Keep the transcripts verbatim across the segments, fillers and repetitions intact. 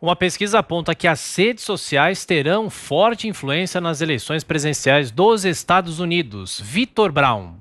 Uma pesquisa aponta que as redes sociais terão forte influência nas eleições presidenciais dos Estados Unidos. Victor Braun.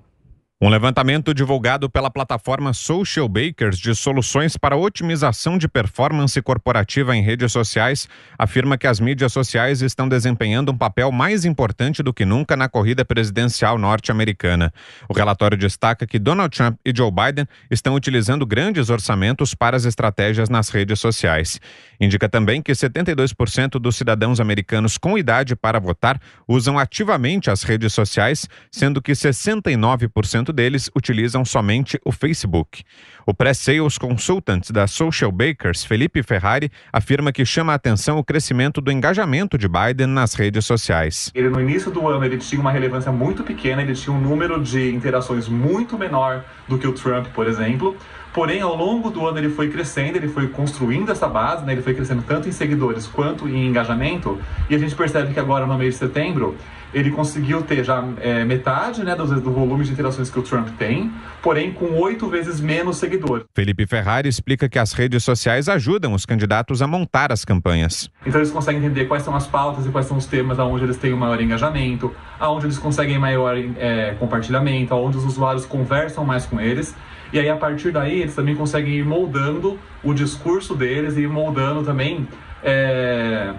Um levantamento divulgado pela plataforma Socialbakers de soluções para otimização de performance corporativa em redes sociais afirma que as mídias sociais estão desempenhando um papel mais importante do que nunca na corrida presidencial norte-americana. O relatório destaca que Donald Trump e Joe Biden estão utilizando grandes orçamentos para as estratégias nas redes sociais. Indica também que setenta e dois por cento dos cidadãos americanos com idade para votar usam ativamente as redes sociais, sendo que sessenta e nove por cento deles utilizam somente o Facebook. O pré-sales consultant da Socialbakers, Felipe Ferrari, afirma que chama a atenção o crescimento do engajamento de Biden nas redes sociais. Ele, no início do ano ele tinha uma relevância muito pequena, ele tinha um número de interações muito menor do que o Trump, por exemplo. Porém, ao longo do ano ele foi crescendo, ele foi construindo essa base, né? Ele foi crescendo tanto em seguidores quanto em engajamento. E a gente percebe que agora, no mês de setembro, ele conseguiu ter já é, metade né, do, do volume de interações que o Trump tem, porém com oito vezes menos seguidores. Felipe Ferrari explica que as redes sociais ajudam os candidatos a montar as campanhas. Então eles conseguem entender quais são as pautas e quais são os temas onde eles têm o maior engajamento, onde eles conseguem maior é, compartilhamento, onde os usuários conversam mais com eles. E aí, a partir daí, eles também conseguem ir moldando o discurso deles e ir moldando também é,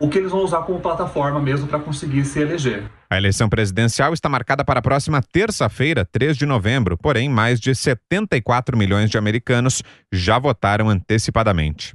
o que eles vão usar como plataforma mesmo para conseguir se eleger. A eleição presidencial está marcada para a próxima terça-feira, três de novembro. Porém, mais de setenta e quatro milhões de americanos já votaram antecipadamente.